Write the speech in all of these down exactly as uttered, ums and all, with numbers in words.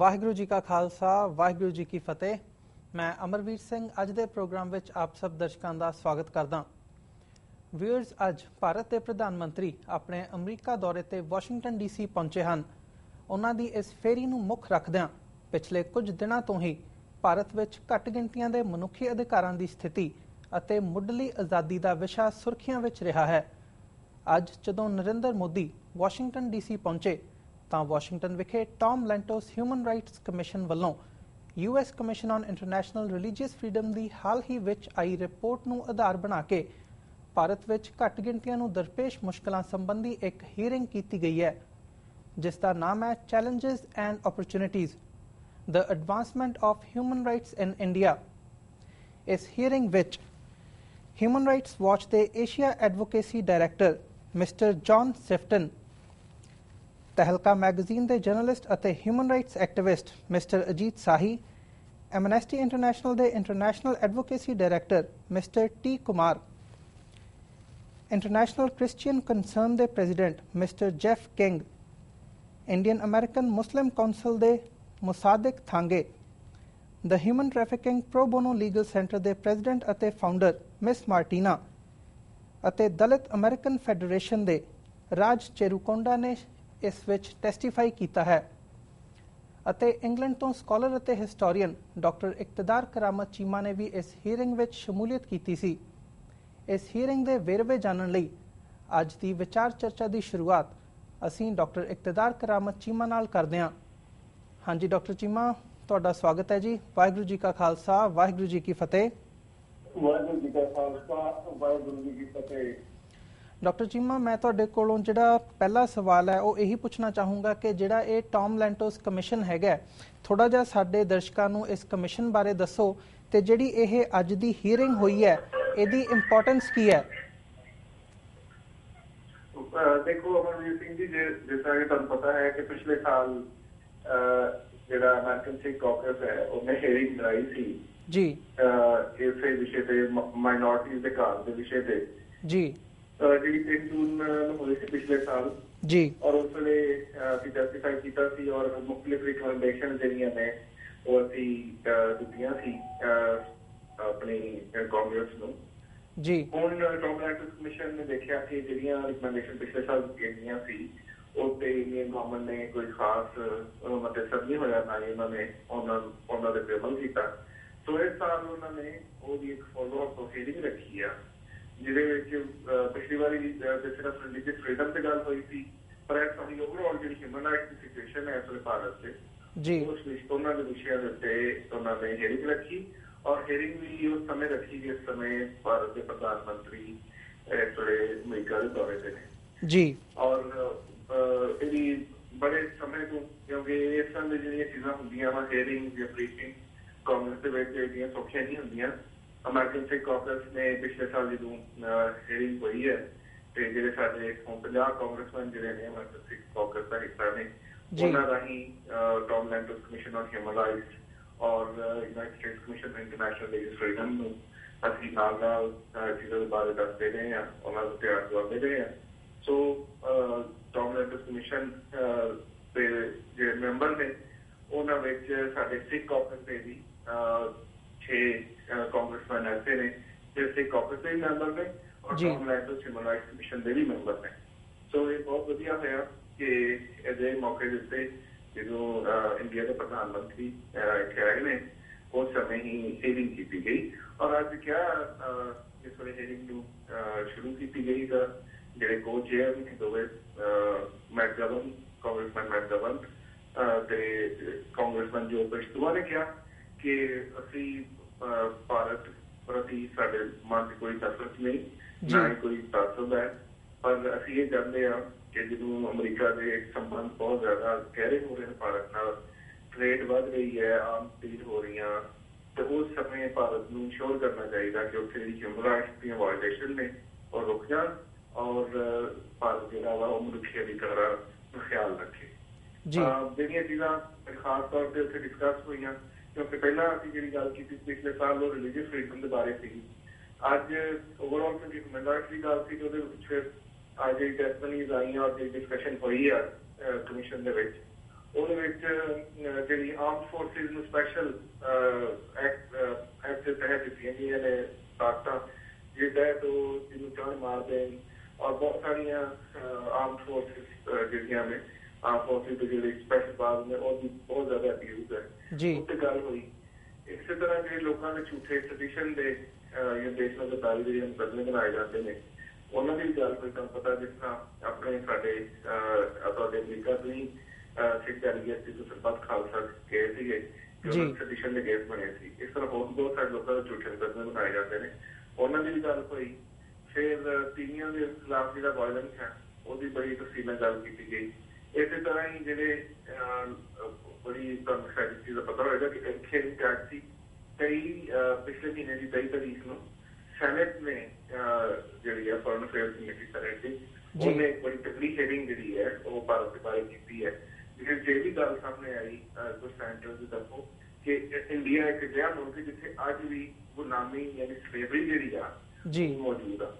ਵਾਹਿਗੁਰੂ जी का खालसा ਵਾਹਿਗੁਰੂ जी की फतेह। मैं ਅਮਰਵੀਰ ਸਿੰਘ ਅੱਜ ਦੇ ਪ੍ਰੋਗਰਾਮ ਵਿੱਚ ਆਪ ਸਭ ਦਰਸ਼ਕਾਂ ਦਾ ਸਵਾਗਤ ਕਰਦਾ। ਵਿਊਅਰਸ, ਅੱਜ ਭਾਰਤ ਦੇ ਪ੍ਰਧਾਨ ਮੰਤਰੀ ਆਪਣੇ ਅਮਰੀਕਾ ਦੌਰੇ ਤੇ ਵਾਸ਼ਿੰਗਟਨ ਡੀਸੀ ਪਹੁੰਚੇ ਹਨ। ਉਹਨਾਂ ਦੀ ਇਸ ਫੇਰੀ ਨੂੰ ਮੁੱਖ ਰੱਖਦਿਆਂ ਪਿਛਲੇ ਕੁਝ ਦਿਨਾਂ ਤੋਂ ਹੀ ਭਾਰਤ ਵਿੱਚ ਘੱਟ ਗਿਣਤੀਆਂ ਦੇ ਮਨੁੱਖੀ ਅਧਿਕਾਰਾਂ ਦੀ ਸਥਿਤੀ ਅਤੇ ਮੁੱਢਲੀ ਆਜ਼ਾਦੀ ਦਾ ਵਿਸ਼ਾ ਸੁਰਖੀਆਂ ਵਿੱਚ ਰਿਹਾ ਹੈ। ਅੱਜ ਜਦੋਂ ਨਰਿੰਦਰ ਮੋਦੀ ਵਾਸ਼ਿੰਗਟਨ ਡੀਸੀ ਪਹੁੰਚੇ ਤਾਂ ਵਾਸ਼ਿੰਗਟਨ ਵਿਖੇ Tom Lantos human rights commission ਵੱਲੋਂ U S commission on international religious freedom ਦੀ ਹਾਲ ਹੀ ਵਿੱਚ ਆਈ ਰਿਪੋਰਟ ਨੂੰ ਆਧਾਰ ਬਣਾ ਕੇ ਭਾਰਤ ਵਿੱਚ ਘੱਟ ਗਿਣਤੀਆਂ ਨੂੰ ਦਰਪੇਸ਼ ਮੁਸ਼ਕਲਾਂ ਸੰਬੰਧੀ ਇੱਕ ਹੀਅਰਿੰਗ ਕੀਤੀ ਗਈ ਹੈ, ਜਿਸ ਦਾ ਨਾਮ ਹੈ challenges and opportunities the advancement of human rights in India. ਇਸ ਹੀਅਰਿੰਗ ਵਿੱਚ ਹਿਊਮਨ ਰਾਈਟਸ ਵਾਚ ਦੇ Asia advocacy director mister John Sifton, Tehelka magazine के जर्नलिस्ट और human rights activist mister Ajit Sahi, Amnesty International के international advocacy director mister T Kumar, international Christian concern के president mister Jeff King, Indian American Muslim council के Musadik Thange, the human trafficking pro bono legal centre के president और founder miss Martina और Dalit American federation के राज चेरुकोंडा ने इस विच testify कीता है। अते इंग्लैंड तो स्कॉलर अते हिस्टोरियन डॉक्टर इकतदार करामत चीमा ने भी इस हीयरिंग विच शमूलियत कीती सी। इस हीयरिंग दे वेरवे जानन लई अज दी विचार चर्चा दी शुरुआत असीं डॉक्टर इकतदार करामत चीमा नाल करदे हां। हाँ जी डॉक्टर चीमा, तुहाडा स्वागत है जी। वाहिगुरू जी का खालसा वाहिगुरू जी की फतेह। वाहिगुरू जी का खालसा वाहिगुरू जी की फतेह। डॉक्टर चीमा, मैं तुहाडे कोलों जिहड़ा पहला सवाल है वह यही पूछना चाहूँगा कि जिहड़ा ये टॉम लैंटोस कमीशन हैगा, थोड़ा जिहा साडे दर्शकां नूं इस कमीशन बारे दसो ते जिहड़ी ये अज दी हीयरिंग होई है इहदी इंपोर्टेंस की है। देखो अमरवीर सिंह जी, जैसा कि तुहानूं पता है कि पिछले साल जिहड़ा अमेरिकन सिख कॉकस है उन्हें हीयरिंग कराई थी जी, इस विषय ते माइनॉरिटीज दे हक दे विषय ते जी, जी तीन जून हुई थी पिछले साल जी, और उस वे अभी जस्टिफाई किया और मुख्तलिफ रिकमेंडेशन जड़िया ने वो अभी दिखा अपनी कांग्रेस को जी। हूँ टॉम लैंटोस कमीशन ने देखा कि जड़िया रिकमेंडेशन पिछले साल गई सी उसते इंडियन गवर्नमेंट ने कोई खास मतलब नहीं होया, ना ही उन्होंने उन्होंने पे अमल किया। सो इस साल उन्होंने एक फॉलोअप हीयरिंग रखी है जिदे पिछली बारी सिर्फ रिलीजियस फ्रीडम से गल हुई थी, पर इस सारी ओवरऑल जी ह्यूमन राइट्स की सिचुएशन है इस भारत से उस उन्होंने विषयों के उन्होंने हेयरिंग रखी और हेयरिंग भी उस समय रखी जिस समय भारत के प्रधानमंत्री इस वे अमरीका के दौरे से ने जी, और यदि बड़े समय तो क्योंकि इस तरह की जी चीज़ा होंगे वा हेयरिंग या ब्रीफिंग कांग्रेस के सौखिया नहीं होंगे। अमेरिकन सिख कॉकस ने पिछले साल जो हेयरिंग हुई है तो जो साढ़े पचास कांग्रेसमैन जिहड़े ने अमेरिकन सिख कॉकस का हिस्सा ने उन्होंने राही Tom Lantos commission on human rights और United States commission on international religious freedom असीं नाल नाल चीज़ों के बारे दसते रहे हैं, उन्होंने तैयार करते रहे हैं। सो टॉम लैंटोस कमीशन के जो मैंबर ने उन्हां विच साढ़े सिख कॉकस दे भी छे कांग्रेसमैन ऐसे ने जिससे कॉकस के भी मैंबर ने और Tom Lantos human rights commission के भी मैंबर ने। सो ये बहुत वधिया होया कि इहदे मौके उत्ते जो इंडिया के प्रधानमंत्री इत्थे आए ने उस समय ही हेयरिंग की गई और अज क्या इस वे हेयरिंग शुरू की गई का जिहड़े को चेयर ने दोवे मैट गवन कांग्रेसमैन मैट गवन ते कांग्रेसमैन जो बिश्तुआ ने कहा कि असी भारत प्रति साढ़े मन कोई नफरत नहीं, ना ही कोई तासब है, पर असी ये चाहते हाँ कि जो अमरीका के संबंध बहुत ज्यादा गहरे हो रहे हैं भारत नाल, ट्रेड बढ़ रही है, आम चीज हो रही है, तो उस समय भारत को इंश्योर करना चाहिए कि उत्थे ह्यूमन राइट्स की वायलेशन ने और रुक जाए और भारत जिहड़ा वा मनुखी अधिकार का ख्याल रखे। जिहड़ियां चीज़ां खास तौर पर उत्थे डिस्कस हुई क्योंकि पहला अभी जी गल की पिछले साल वो रिलीजियस फ्रीडम के बारे थी, अज ओवरऑल क्योंकि ह्यूमन राइट्स की गल थी जो पिछले अज जी टेस्टमनीज आई और जी डिस्कशन हुई है कमीशन के जी armed forces special act act के तहत सीएनए ने ताकत ये है तो तीनों जान मार दें और बहुत सारी आर्म्ड फोर्सेज जिलिया में आर्म फोर्सेज के स्पेशल बाग में और बहुत ज्यादा अब्यूज है जी उससे गल हुई। इसी तरह के लोगों ने झूठे सदिशन के या देश में सरकारी जो मुकदमे बनाए जाते हैं उन्होंने भी गल कोई तुम पता जिस तरह अपने साढ़े अमेरिका तो ही सिख डेलीगेट जो सरबत खालसा गए थे जो सदिशन के केस बने थे इस तरह बहुत बहुत सारे लोगों के झूठे मुकदमे बनाए जाते हैं उन्होंने भी गल हुई। फिर तीनियों के खिलाफ जो वायलेंस है उसकी बड़ी तफसील गल की गई। इसी तरह ही जे बड़ी स्ट्रैटेजी का पता होगा कि खेल जागती कई पिछले महीने की तेई तारीख को सैनेट ने जी है फॉरन अफेयर कमेटी सैनेट की उन्हें एक बड़ी तगड़ी हेयरिंग जी है वो भारत के बारे की है जिस जो भी गल सामने आई कुछ सेंटर की तरफों कि इंडिया एक अजिहा मुल्क है जिथे अज भी गुलामी यानी स्लेवरी जी आ मौजूद आ।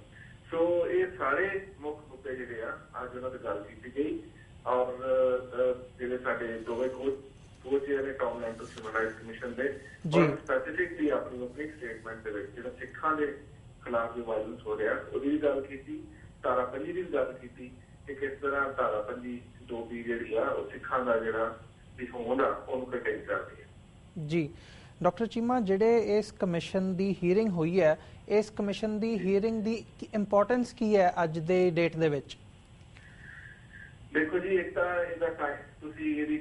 सो ये सारे मुख्य मुद्दे जे अज उन्होंने गल की गई और जो साढ़े दोवे कोच ने टॉम लैंटोस कमीशन ने और स्पैसीफिकली अपनी ओपनिंग स्टेटमेंट जो सिखा के खिलाफ जो वायलेंस हो रहा उसकी भी गल की धारा पंजी की भी गल की कि किस तरह धारा पंजी दो भी जी सिखा का जोड़ा भी होंद आटेन करती है जी। डॉक्टर चीमा जेडे इस कमीशन की हीयरिंग हुई है इस कमीशन की हीयरिंग की इंपोर्टेंस की है अज दे डेट दे विच? देखो जी एक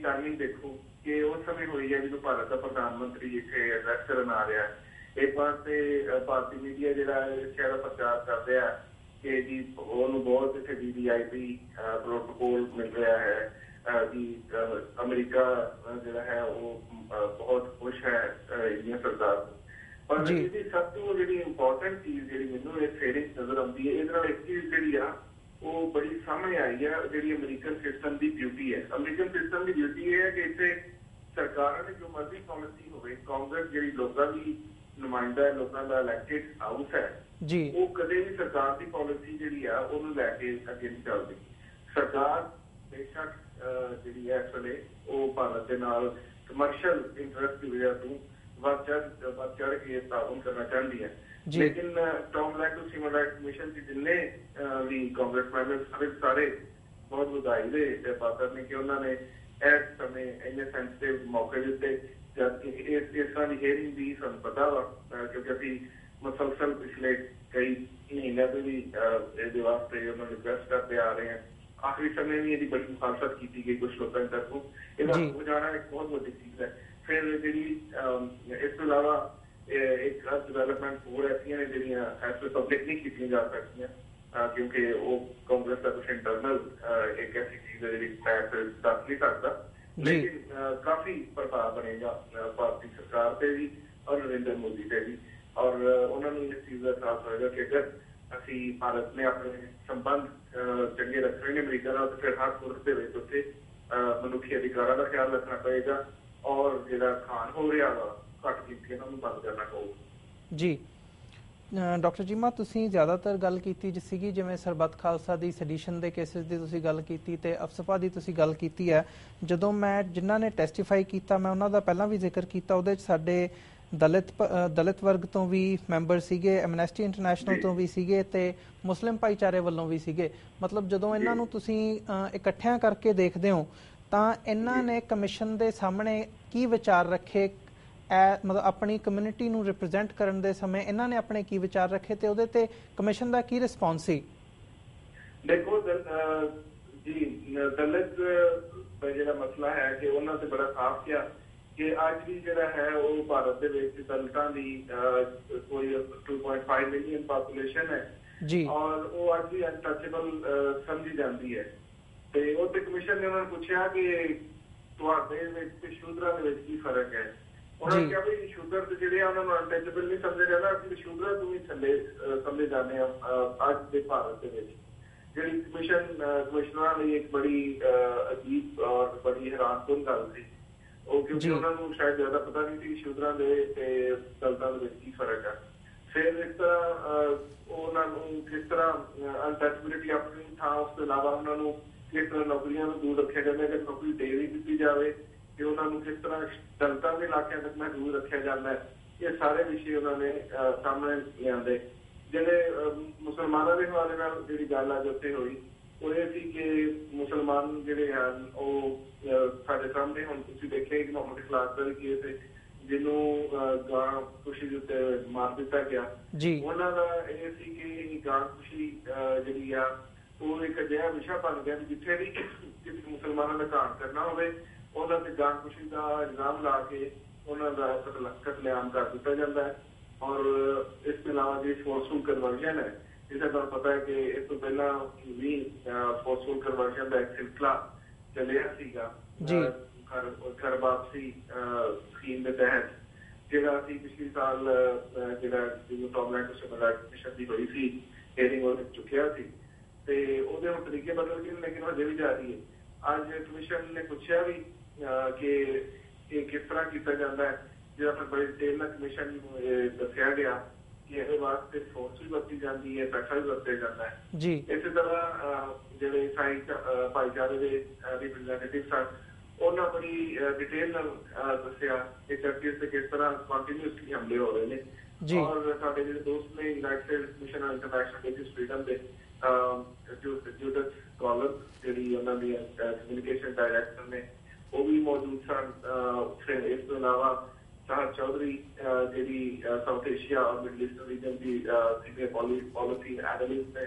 टाइमिंग देखो कि उस समय हुई है जो भारत का प्रधानमंत्री इतने एड्रैस करन आ रहा है एक बार से भारतीय मीडिया जरा शहर प्रचार कर रहा है कि जी उन्होंने बहुत इतने V V I P protocol मिल रहा है जी अमरीका जरा है वो बहुत खुश है इंडिया सरकार पर सब तो जी इंपोर्टेंट चीज जी मैनू ये फेरिंग नजर आती है ये एक चीज जी वो बड़ी सामने आई है जी अमेरिकन सिस्टम की ब्यूटी है। अमेरिकन सिस्टम की ब्यूटी यह है कि इतने सरकार ने जो मर्जी पॉलिसी हो कांग्रेस जी लोगों की नुमाइंदा है लोगों का इलैक्टेड हाउस है वो कदे भी सरकार की पॉलिसी जी लैके अगे नहीं चलती। सरकार बेशक जी इस वे वो भारत के नाल कमर्शियल इंटरस्ट की वजह तो बढ़ चढ़ बढ़ चढ़ के ताउन करना चाहती है लेकिन Tom Lantos human right commission के जिन्ने भी कांग्रेस मैंबर सारे सारे बहुत बधाई दे पात्र ने कि उन्होंने इस समय इन्ने सेंसिटिव मौके दिते जबकि इस तरह की हेयरिंग भी सू पता वा क्योंकि अभी मुसलसल पिछले कई महीनों से भी ये वास्ते उन्होंने रिक्वेस्ट करते आ रहे हैं आखिरी समय भी इसकी बड़ी मुखालफत की गई कुछ लोगों की तरफों इसका हो जाना एक बहुत बड़ी चीज है। फिर जी इस अलावा एक डिवेलपमेंट हो रही है जो फैसले पब्लिक नहीं की जा सकती क्योंकि वो कांग्रेस का कुछ इंटरनल एक ऐसी चीज है जी मैं दस नहीं सकता लेकिन काफी प्रभाव बनेगा भारतीय सरकार से भी और नरेंद्र मोदी से भी और उन्होंने इस चीज का एहसास होगा कि अगर असी भारत ने अपने संबंध चंगे रखने अमरीका तो फिर हर सूरत के मनुखी अधिकारों का ख्याल रखना पड़ेगा और जो खान हो रहा वा जी। डॉक्टर चीमा तुसीं ज़्यादातर गल की जिसी जिवें सरबत खालसा की सडिशन के केसिस की तुसीं गल की ते अफसपा की तुसीं गल की है जदों मैं जिन्हां ने टैसटीफाई किया मैं उन्हां दा पहलां भी जिक्र किया उहदे च साडे दलित दलित वर्ग तो भी मैंबर सीगे एमनेस्टी इंटरनेशनल तो भी सीगे ते मुस्लिम भाईचारे वालों भी सीगे मतलब जदों इन्हां नूं तुसीं इकट्ठियां करके देखदे हो तां इन्हां ने कमीशन दे सामने की विचार रखे ए, मतलब अपनी कम्यूनिटी नूं रिप्रेजेंट करन दे समय इन्हां ने अपने की विचार रखे ते उहदे ते कमीशन दा की रिस्पांस सी? देखो दल, जी दलित जो मसला है कि उन्हां ते बड़ा साफ किया कि अज भी जिहड़ा है वो भारत दे विच दलितां दी कोई two point five million population है जी और वो अज भी अनटचेबल समझी जाती है ते उहदे कमीशन ने उन्हां नूं पुछया कि तुहाडे विच ते शूद्रां दे विच की फर्क है उन्होंने कहा भी शूद्र तो जो उन्होंने अनटैचेबल नहीं समझे जाता अभी शूद्र तो भी थले समझे जाने अज के भारत के जी कमीशन कमिश्नर ने एक बड़ी अजीब और बड़ी हैरानकुन गल थी क्योंकि उन्होंने शायद ज्यादा पता नहीं थी शूद्र के दलतों के की फर्क है। फिर इस तरह उन्होंने किस तरह अनटैचेबिलिटी अपनी थां उसके अलावा उन्होंने किस तरह नौकरियों को दूर रखे जाए अगर नौकरी दे भी दी जाए कि उन्होंने किस तरह दलितों के इलाकों तक महदूद रखा जाता है, ये सारे विषय उन्होंने सामने लिया। जिन्हें मुसलमानों के हवाले नाल जिहड़ी गल अज उत्थे होई वो ये सी कि मुसलमान जिहड़े हैं वो साडे सामने हुण तुसीं देखिआ कि मोहम्मद इखलास का भी केस है जिन्हों गां खुशी उत्ते मार दिता गया। उन्हों का यह सी कि गां खुशी जिहड़ी आ वो एक अजिहा विशा बन गया जिथे भी किसी मुसलमानों का घात करना होवे उन्हों से गां खुशी का इल्जाम ला के उन्हों का कतलेआम कर दिता जाता है। और इसके अलावा जी फोर्सफुल कन्वर्जन है, जिसे तुम पता है कि इस तो पहला भी फोर्सफुल कन्वर्जन का एक सिलसिला चलिया घर घर वापसी स्कीम के तहत जो पिछले साल जो टॉम लैंटोस कमीशन की हुई सी हेरिंग हो चुकिया सी ते उहदे हुण तरीके बदल गए लेकिन हजे भी जारी है। अज कमीशन ने पूछा भी कि किस तरह किया जाता है जो बड़ी डिटेल कमीशन दसिया गया कि इस वास्ते फोर्स भी वरती जाती है, पैसा भी वरत्या जाता है। इस तरह जो ईसाई भाईचारे के रिप्रजेंटेटिव सन उन्होंने बड़ी डिटेल दसिया कि किस तरह कंटीन्यूअसली हमले हो रहे हैं। और साडे जो दोस्त ने United States commission on international religious freedom के जूडिथ कॉलर जी उन्होंने कम्यूनीकेशन डायरेक्टर ने वो भी मौजूद सन। इस अलावा साहब चौधरी जी साउथ एशिया और मिडल ईस्टर्न रीजन की सीनियर पॉलिसी एनालिस्ट है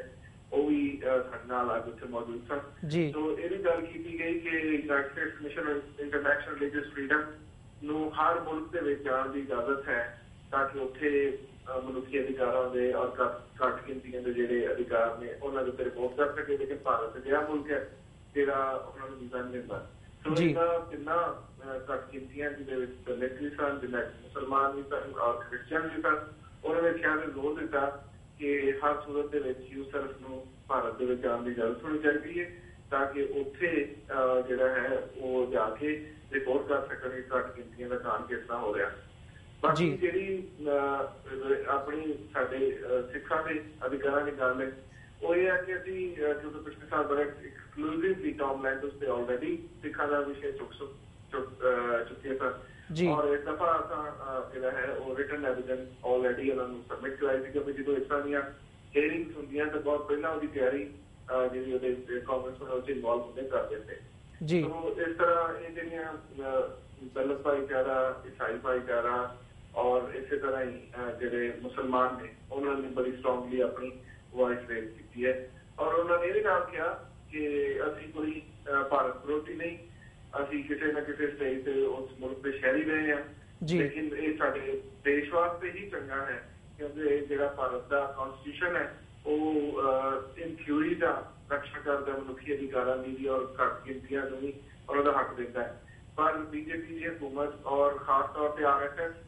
वो भी आज उ मौजूद सन। तो यह भी गल की गई कि United States commission international religious freedom नूं हर मुल्क के जाने की इजाजत है ताकि उत्थे मनुखी अधिकारों के और घट गिनतियां के जो अधिकार ने उन्होंने उत्ते रिपोर्ट कर सके। लेकिन भारत अजिहा मुल्क है जिहड़ा उन्होंने वीज़ा नहीं दिंदा। तो यहाँ कितना घट गिनतियां मिलिट्री सन जिन्हें मुसलमान भी सन और क्रिश्चियन भी सन उन्होंने ख्याल जोर दिता कि हर सूरत यूसर्फ को भारत के आने की इजाजत होनी चाहिए है ताकि उत्थे जिहड़ा है वो जाके रिपोर्ट कर सकन घट गिनतियां का काम किस तरह हो रहा। बाकी जी अपनी साडे सिखां के अधिकारां की गल है वो ये है कि अभी क्योंकि पिछले साल बड़ा एक्सक्लूसिवली टॉम लैंटोस से ऑलरेडी सिखां का विषय चुक सु चुके सन। और इस दफा जो है वो रिटन एविडेंस ऑलरेडी उन्होंने सबमिट कराई थी क्योंकि जो इस तरह दियां हेयरिंग्स होंदियां तो बहुत पहला उसकी तैयारी जी कांग्रेस वाले इनवॉल्व होंदे कर देते। तो इस तरह ये जिहड़ियां दलित भाईचारा ईसाई भाईचारा और इस तरह ही जो मुसलमान ने उन्होंने बड़ी स्ट्रोंगली अपनी वॉइस रेज की है। और उन्होंने ये नाम कहा कि असीं कोई भारत विरोधी नहीं, अभी किसी ना किसी स्टेज से उस मुल्क के शहरी रहे हैं लेकिन ये साडे देश वास्ते ही चंगा है क्योंकि जो भारत का कॉन्स्टिट्यूशन है वो इन थ्यूरी का रक्षा करता मनुखी अधिकारों की और घट गिनतियां भी उन्होंने हक देता है। पर बीजेपी की हुकूमत और खास तौर पर आर एस एस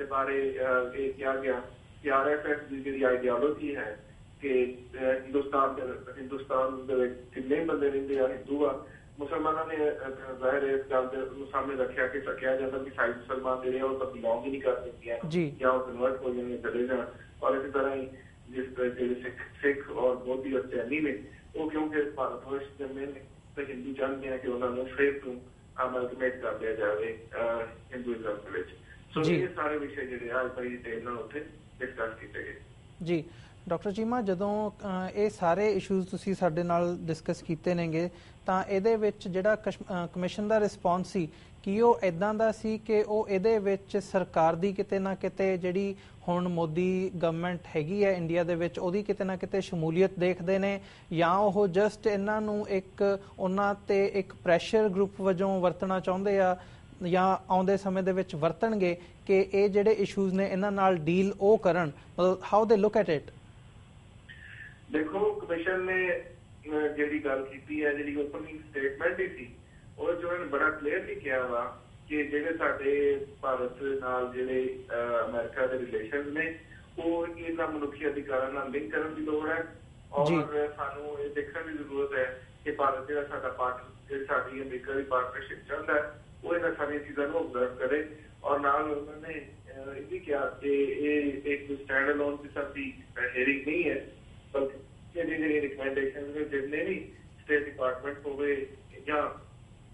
के बारे ये कहा गया कि आर एस एस की जी आइडियोलॉजी है कि हिंदुस्तान हिंदुस्तान किन्ने बंदे रहिंदे आ हिंदू आ मुसलमानों ने जाहिर है इस गल सामने रखा कि कहा जाता कि ईसाई मुसलमान जो है तो बिलोंग ही नहीं कर सकते या वो कन्वर्ट हो जाने चले जाए। और इसी तरह ही जिस जो सिख सिख और बौद्धी और चैनी ने वो क्योंकि भारतवर्ष जन्मे ने तो हिंदू चाहते हैं कि उन्होंने फिर तो अमलगमेट कर दिया जाए हिंदुइज्म। सो ये सारे विषय जो आज बड़ी डिटेल उत्थे डिस्कस किए गए। जी डॉक्टर चीमा जदों ये सारे इशूज़ तुसीं साडे नाल डिस्कस कीते नेगे तां इहदे विच जिहड़ा कमीशन दा रिस्पॉन्स सी कि ओह इदां दा सी कि ओह इहदे विच सरकार दी किते ना किते जिहड़ी हुण मोदी गवर्नमेंट हैगी है इंडिया दे विच ओहदी किते ना किते शमूलीयत देखदे ने या ओह जस्ट इन्हां नूं एक उन्हां ते एक प्रैशर ग्रुप वजों वरतना चाहुंदे आ या आउंदे समय दे विच वरतणगे कि इह जिहड़े इशूज़ ने इन्हां नाल डील ओह करन। How they look at it देखो कमीशन ने जी गल की है जी ओपनिंग स्टेटमेंट ही थी और जो उन्होंने बड़ा क्लियरली कहा वा कि जेडे साडे भारत नाल जेडे अमेरिका के रिलेशन ने वो इन्हां मनुखी अधिकारां नाल लिंक करने की लोड़ है। और सानू ये देखने की जरूरत है कि भारत जो साडा पार्ट जी साडी अमेरिका की पार्टनरशिप चलता है वो इन्हां सारियां चीज़ों को ऑब्जर्व करे। और नाल उन्होंने ये भी कहा कि ये एक स्टैंड अलोन किस्म की हेयरिंग नहीं है बल्कि जिन्हें रिकमेंडेशन जितने भी स्टेट डिपार्टमेंट हो गए या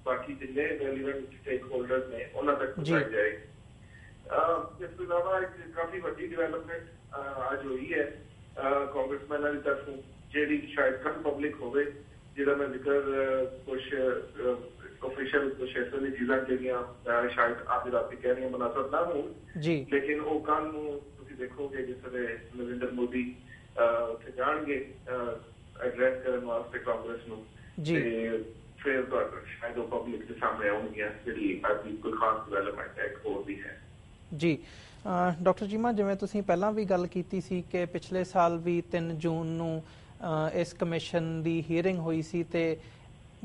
बाकी जितने रेलिवेंट स्टेक होल्डर्स ने उन्हें तक पहुंचाई जाएगी। इसके अलावा एक काफी बड़ी डिवेलपमेंट आज हुई है कांग्रेसमैन की तरफ जी शायद कम पब्लिक हो गए जिदा मैं जिक्र कुछ ऑफिशियल कुछ ऐसे चीजा जब शायद आधी रात कह रही मुनासब ना हो लेकिन वो कल देखोगे जिस तरह नरेंद्र मोदी उ जाएंगे एड्रैस करने वास्ते कांग्रेस को फिर शायद वो पब्लिक के सामने आउणगियां जिहड़ी अभी कोई खास डिवेलपमेंट है हो भी है जी। डॉक्टर चीमा जिवें तुसीं पहलां भी गल कीती सी कि पिछले साल भी तीन जून नूं इस कमीशन की हीयरिंग हुई सी ते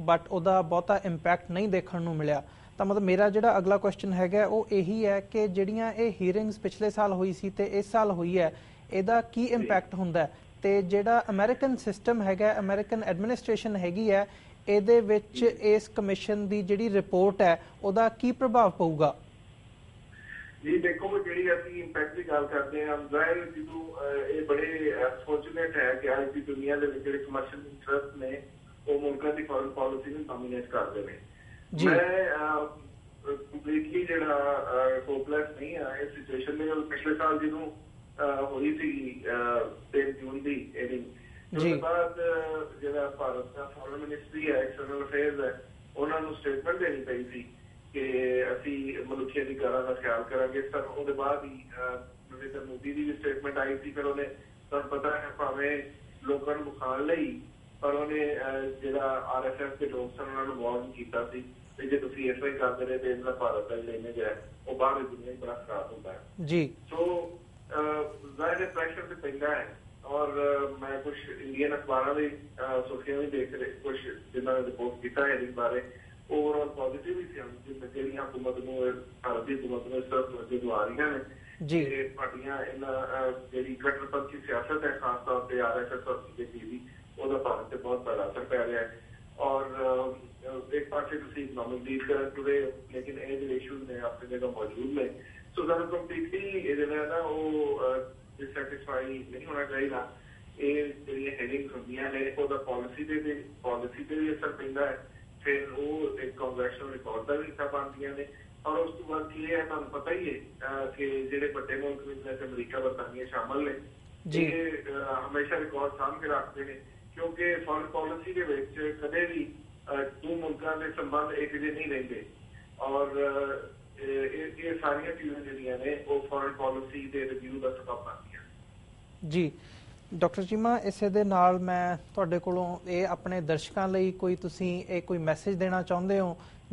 बट उहदा बहुता इंपैक्ट नहीं देखण नूं मिलिया तो मतलब मेरा जो अगला क्वेश्चन हैगा वो यही है कि जिहड़ियां ये हीयरिंग्स पिछले साल हुई सी ते इस साल हुई है इहदा की इंपैक्ट हुंदा है ते जिहड़ा अमेरिकन सिस्टम हैगा अमेरिकन एडमिनिस्ट्रेशन हैगी है ਇਹਦੇ ਵਿੱਚ ਇਸ ਕਮਿਸ਼ਨ ਦੀ ਜਿਹੜੀ ਰਿਪੋਰਟ ਹੈ ਉਹਦਾ ਕੀ ਪ੍ਰਭਾਵ ਪਊਗਾ ਜੀ। ਦੇਖੋ ਜਿਹੜੀ ਅਸੀਂ ਇੰਪੈਕਟ ਦੀ ਗੱਲ ਕਰਦੇ ਹਾਂ ਜ਼ਾਹਿਰ ਜਦੋਂ ਇਹ ਬੜੇ ਅਨਫੋਰਚੂਨੇਟ ਹੈ ਕਿ ਅੱਜ ਦੀ ਦੁਨੀਆ ਦੇ ਵਿੱਚ ਜਿਹੜੇ ਕਮਰਸ਼ੀਅਲ ਇੰਟਰਸਟ ਨੇ ਉਹ ਮੁਲਕਾਂ ਦੀ ਫੋਰਨ ਪਾਲਿਸੀ ਨੂੰ ਡੋਮੀਨੇਟ ਕਰਦੇ ਨੇ। ਮੈਂ ਕੰਪਲੀਟਲੀ ਜਿਹੜਾ ਹੋਪਲੈਸ ਨਹੀਂ ਆ ਇਸ ਸਿਚੁਏਸ਼ਨ ਨੇ ਪਿਛਲੇ ਸਾਲ ਜਿਹਨੂੰ ਹੋਈ ਸੀ ਤਿੰਨ ਜੂਨ ਦੀ ਇਹਦੀ उसके बाद जो भारत का फॉरन मिनिस्ट्री है एक्सटर्नल अफेयर है उन्होंने स्टेटमेंट देनी पई सी कि असी मनुष्य अधिकारों का ख्याल करांगे। उसके बाद ही नरेंद्र मोदी की भी स्टेटमेंट आई थी फिर उन्हें तुहानूं पता है भावें लोगों को बुखार लई पर उन्हें जो आर एस एस के लोग सन उन्होंने वार्न किया जो तुम इस तरह करते रहे तो इनका भारत का लेने जो है वह बाहर दुनिया में बड़ा खराब होता है जी। सो जाहिर है प्रेशर तो पैंदा है और मैं कुछ इंडियन अखबारों की सुर्खियां भी देख रहे कुछ जिन्होंने रिपोर्ट किया है इस बारे ओवरऑल पॉजिटिव ही सन जी हुकूमत को भारत की हुकूमत को इस तरह तवज्जो दिवा रही हैं जी। जी कट्टरपंथी सियासत है खास तौर पर आर एस एस और बीजेपी की वह भारत से बहुत बड़ा असर पै रहा है और एक पासे तुम इकनॉमिक डील कर जुड़े लेकिन ये जो इशूज ने अपनी जगह मौजूद ने सो सू कंप्लीटली जो है ना वो डिससैटिस्फाई नहीं होना चाहिए। ये जी हेडिंग होंगे ने वह पॉलिसी के पॉलिसी पर भी असर पैदा है फिर वो एक कॉन्ग्रेशनल रिकॉर्ड का भी हिस्सा बनती ने और उस तो बाद ये है तुम पता ही है कि जोड़े बड़े मुल्क जैसे अमरीका बरतानिया शामिल ने ये हमेशा रिकॉर्ड सामभ के रखते हैं क्योंकि फॉरन पॉलिसी के कदे भी दो मुल्कों के संबंध एक जे नहीं रहेंगे और ये सारियां चीज़ां जिहड़ियां ने वो फॉरन पॉलिसी दे रिव्यू दा सबब बनदियां जी। डॉक्टर चीमा इस दे नाल मैं तुहाडे कोलों ये अपने दर्शकों लई कोई तुसीं ये कोई मैसेज देना चाहुंदे हो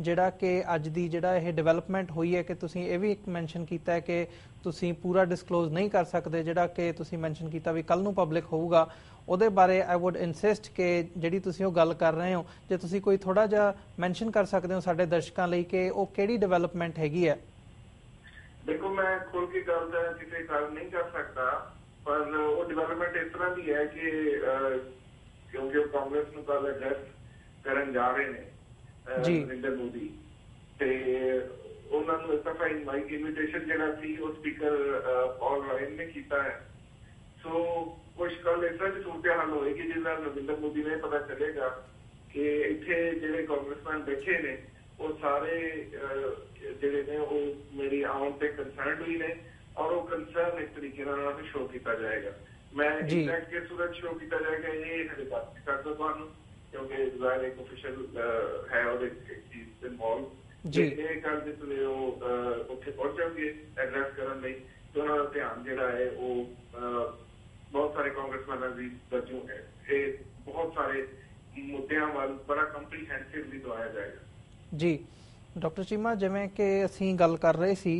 जिहड़ा कि अज दी जिहड़ा ये डिवेलपमेंट हुई है कि तुसीं ये भी एक मैंशन कीता है कि तुसीं पूरा डिस्कलोज नहीं कर सकते जिहड़ा कि तुसीं मैंशन कीता भी कल नूं पब्लिक होऊगा ਉਹਦੇ ਬਾਰੇ आई वुड इंसिस्ट कि ਜਿਹੜੀ ਤੁਸੀਂ ਉਹ ਗੱਲ ਕਰ ਰਹੇ ਹੋ ਜੇ ਤੁਸੀਂ ਕੋਈ ਥੋੜਾ ਜਿਹਾ ਮੈਂਸ਼ਨ ਕਰ ਸਕਦੇ ਹੋ ਸਾਡੇ ਦਰਸ਼ਕਾਂ ਲਈ ਕਿ ਉਹ ਕਿਹੜੀ ਡਿਵੈਲਪਮੈਂਟ ਹੈਗੀ ਹੈ। ਦੇਖੋ ਮੈਂ ਖੋਲ ਕੇ ਗੱਲ ਦਾ ਕਿਤੇ ਗੱਲ ਨਹੀਂ ਕਰ ਸਕਦਾ ਪਰ ਉਹ ਡਿਵੈਲਪਮੈਂਟ ਇਸ ਤਰ੍ਹਾਂ ਦੀ ਹੈ ਕਿ ਕਿਉਂਕਿ ਉਹ ਕਾਂਗਰਸ ਨੂੰ ਕੱਲ ਐਡਰੈਸ ਕਰਨ ਜਾ ਰਹੇ ਨੇ ਜੀ ਨਰਿੰਦਰ ਮੋਦੀ ਤੇ ਉਹਨਾਂ ਨੂੰ ਸਫਾ ਇਨਵਾਈਟ ਇਨਵੀਟੇਸ਼ਨ ਜਿਹੜਾ ਸੀ ਉਹ ਸਪੀਕਰ ਪੌਲ ਰਾਇਨ ਨੇ ਕੀਤਾ ਹੈ। ਸੋ कुछ कल इस तरह की सूरत हाल होगी जिसका नरेंद्र मोदी ने पता चलेगा कि इतने जो कांग्रेसमैन बैठे ने वो सारे जोड़े ने वो मेरी आने पर कंसर्न हुई ने और वो कंसर्न इस तरीके से शो किया जाएगा। मैं इंपैक्ट के सूरत शो किया जाएगा ये हजे बात नहीं कर दो क्योंकि जाहिर एक ऑफिशियल है और एक चीज इनवॉल्व जी ये कल जिसने वो उत्थे पहुंच जाएंगे एड्रैस करने तो उन्होंने ध्यान जोड़ा है वो बहुत सारे कांग्रेसमैन की वजू है ये बहुत सारे मुद्दों वाल बड़ा कंप्रीहेंसिव भी दवाया जाएगा जी। डॉक्टर चीमा जिवें कि असी गल कर रहे सी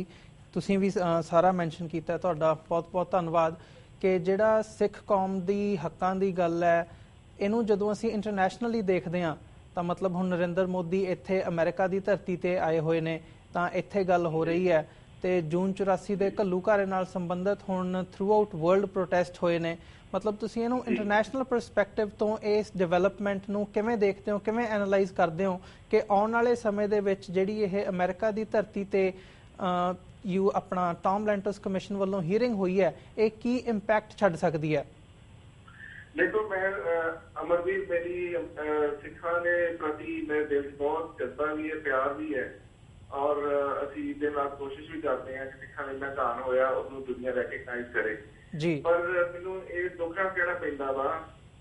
तुसीं भी सारा मैंशन कीता तुहाडा बहुत बहुत धन्नवाद कि जिहड़ा सिख कौम दी हक्कां दी गल है इहनूं जदों असी इंटरनैशनली देखदे हां तां मतलब हुण नरेंद्र मोदी इत्थे अमेरिका दी धरती ते आए होए ने तां इत्थे गल हो रही है ते जून चौरासी के घल्लूघारे नाल संबंधित हुण थ्रू आउट वर्ल्ड प्रोटेस्ट होए ने मतलब तुसीं इहनूं इंटरनैशनल परसपैक्टिव तो इस डिवेलपमेंट नूं किवें देखदे हो किवें एनालाइज करदे हो कि आउण वाले समय दे विच जिहड़ी इह अमेरिका दी धरती ते यू अपना टॉम लैंटोस कमीशन वालों हीयरिंग हुई है ये की इंपैक्ट छड्ड सकदी है। देखो मैं अमरवीर, मेरी सिखा ने प्रति मेरे दिल बहुत जज्बा भी है, प्यार भी है और असी दिन रात कोशिश भी करते हैं कि सिखा ने घान होया उसको दुनिया रिकगनाइज करे जी। पर मैं ये दुख कहना पैंदा वा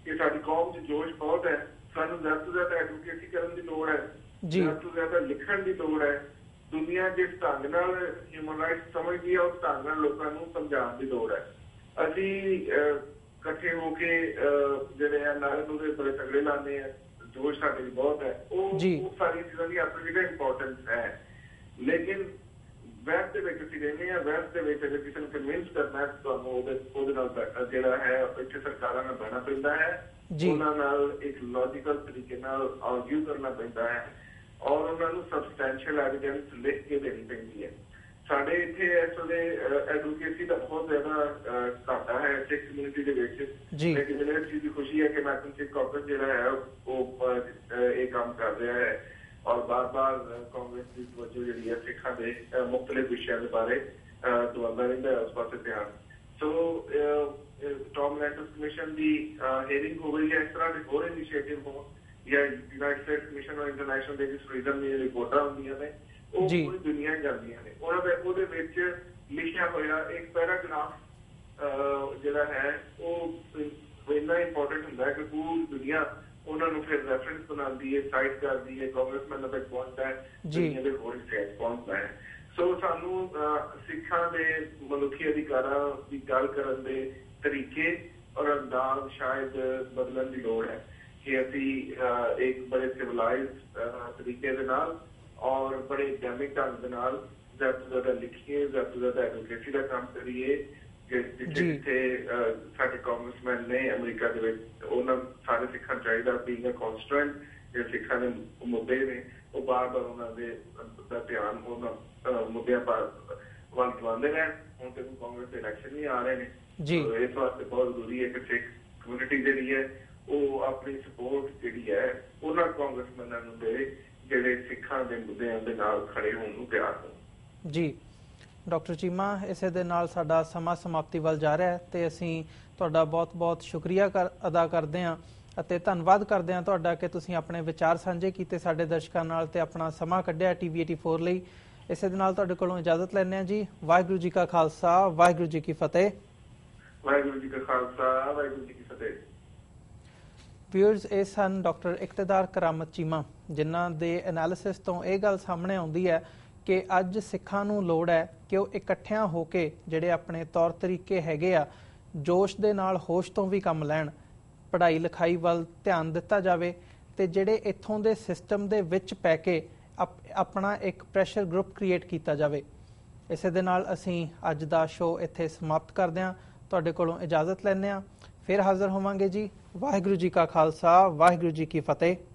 कि साडी कौम च जोश बहुत है, सानू ज्यादा तो ज्यादा एडवोकेसी करन दी लोड़ है, ज्यादा तो ज्यादा लिखण दी लोड़ है, दुनिया जिस ढंग नाल ह्यूमन राइट्स समझदी है उस ढंग नाल लोकां नू समझाउण दी लोड़ है। असी कट्ठे होके जिहड़े आ नारे नूरे बड़े तगड़े लाने हैं, जोश साडे विच बहुत है, वो सारी चीज़ां दी अपनी जगह इंपोर्टेंस है, लेकिन वैब दे विच असीं रहिंदे हां, वैब दे विच अगर किसी नूं कन्विंस करना है तुहानूं ओहदे ओहदे नाल जिहड़ा है इत्थे सरकारां नाल बहना पैंदा है, उहनां नाल एक लॉजिकल तरीके नाल आर्ग्यू करना पैंदा है और उहनां नूं सबस्टैंशियल एविडेंस लिख के देनी पैंदी है। साढ़े इतने इस वे एडवोकेसी का बहुत ज्यादा घाटा है सिख कम्यूनिटी के, लेकिन मैंने इस चीज की खुशी है कि मैथन सिंह कॉन्फ्रेंस जो है वो ये काम कर रहा है और बार बार कांग्रेस की तवज्जो जी है सिखा के मुख्तलिफ विषयों के बारे दवाना रहा है, उस पास ध्यान। सो टॉम लैंटस कमीशन की हेयरिंग हो गई है, इस तरह के होर इनिशिएटिव हो या यूनाइटेड स्टेट्स कमीशन और इंटरनेशनल डेविस फ्रीडम की रिपोर्टा होंगे ने दुनिया जानिया ने लिखा हुआ एक पैराग्राफ जो है इना इंपोर्टेंट होंगे कि पूरी दुनिया उन्होंने फिर रेफरेंस बनाती है, साइट करती है, कांग्रेसमैन तक पहुंचता है, दुनिया के होर स्टेट पहुंचता है। सो सानू सिखा के मनुखी अधिकार की गल करन दे तरीके और अंदाज शायद बदलने की लोड़ है कि अभी एक बड़े सिविलाइज तरीके और बड़े जैमिक ढंग ज्यादा तो ज्यादा लिखिए, ज्यादा तो ज्यादा एडवोकेसी का काम करिए। जिथे साडे कांग्रेसमैन ने अमरीका दे विच उन्हां सारे सिखां चाहिदा बीइंग अ कॉन्स्टिट्यूएंट जे सिखां दे मुद्दे ने वो बार बार उन्हां दे ध्यान उन्हां मुद्दों पर वल दवांदे ने। हुण ते कांग्रेस दे इलैक्शन भी आ रहे हैं, इस वास्ते बहुत जरूरी है कि सिख कम्यूनिटी जिहड़ी है वो अपनी सपोर्ट जिहड़ी है उन्हां कांग्रेसमैनां नूं दे ਜਿਹੜੇ ਸਿੱਖਾਂ ਦੇ ਮੁੱਦਿਆਂ ਦੇ ਨਾਲ ਖੜੇ ਹੋਣ ਨੂੰ ਤਿਆਰ ਹੋ। ਜੀ ਡਾਕਟਰ ਚੀਮਾ, ਇਸੇ ਦੇ ਨਾਲ ਸਾਡਾ ਸਮਾਂ ਸਮਾਪਤੀ ਵੱਲ ਜਾ ਰਿਹਾ ਹੈ ਤੇ ਅਸੀਂ ਤੁਹਾਡਾ ਬਹੁਤ-ਬਹੁਤ ਸ਼ੁਕਰੀਆ ਅਦਾ ਕਰਦੇ ਹਾਂ ਅਤੇ ਧੰਨਵਾਦ ਕਰਦੇ ਹਾਂ ਤੁਹਾਡਾ ਕਿ ਤੁਸੀਂ ਆਪਣੇ ਵਿਚਾਰ ਸਾਂਝੇ ਕੀਤੇ ਸਾਡੇ ਦਰਸ਼ਕਾਂ ਨਾਲ ਤੇ ਆਪਣਾ ਸਮਾਂ ਕੱਢਿਆ ਟੀ ਵੀ ਚੌਰਾਸੀ ਲਈ। ਇਸੇ ਦੇ ਨਾਲ ਤੁਹਾਡੇ ਕੋਲੋਂ ਇਜਾਜ਼ਤ ਲੈਂਦੇ ਹਾਂ ਜੀ। ਵਾਹਿਗੁਰੂ ਜੀ ਕਾ ਖਾਲਸਾ, ਵਾਹਿਗੁਰੂ ਜੀ ਕੀ ਫਤਿਹ। ਵਾਹਿਗੁਰੂ ਜੀ ਕਾ ਖਾਲਸਾ, ਵਾਹਿਗੁਰੂ ਜੀ ਕੀ ਫਤਿਹ। ਵਿਊਅਰਸ, ਇਹ ਸਨ ਡਾਕਟਰ ਇਕਤਦਾਰ ਕਰਾਮਤ ਚੀਮਾ, ਜਿਨ੍ਹਾਂ ਦੇ ਐਨਾਲਿਸਿਸ ਤੋਂ ਇਹ ਗੱਲ ਸਾਹਮਣੇ ਆਉਂਦੀ ਹੈ ਕਿ ਅੱਜ ਸਿੱਖਾਂ ਨੂੰ ਲੋੜ ਹੈ ਕਿ ਉਹ ਇਕੱਠਿਆਂ ਹੋ ਕੇ ਜਿਹੜੇ ਆਪਣੇ ਤੌਰ ਤਰੀਕੇ ਹੈਗੇ ਆ ਜੋਸ਼ ਦੇ ਨਾਲ ਹੋਸ਼ ਤੋਂ ਵੀ ਕੰਮ ਲੈਣ, ਪੜ੍ਹਾਈ ਲਿਖਾਈ ਵੱਲ ਧਿਆਨ ਦਿੱਤਾ ਜਾਵੇ ਤੇ ਜਿਹੜੇ ਇੱਥੋਂ ਦੇ ਸਿਸਟਮ ਦੇ ਵਿੱਚ ਪੈ ਕੇ ਆਪਣਾ ਇੱਕ ਪ੍ਰੈਸ਼ਰ ਗਰੁੱਪ ਕ੍ਰੀਏਟ ਕੀਤਾ ਜਾਵੇ। ਇਸੇ ਦੇ ਨਾਲ ਅਸੀਂ ਅੱਜ ਦਾ ਸ਼ੋਅ ਇੱਥੇ ਸਮਾਪਤ ਕਰਦੇ ਹਾਂ, ਤੁਹਾਡੇ ਕੋਲੋਂ ਇਜਾਜ਼ਤ ਲੈਂਦੇ ਹਾਂ। फिर हाजिर होवांगे जी। वाहिगुरू जी का खालसा, वाहिगुरू जी की फतेह।